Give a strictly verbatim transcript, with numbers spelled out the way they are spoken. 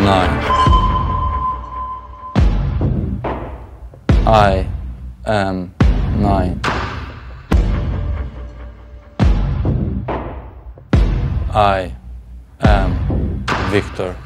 Nine. I am nine. I am Viktor.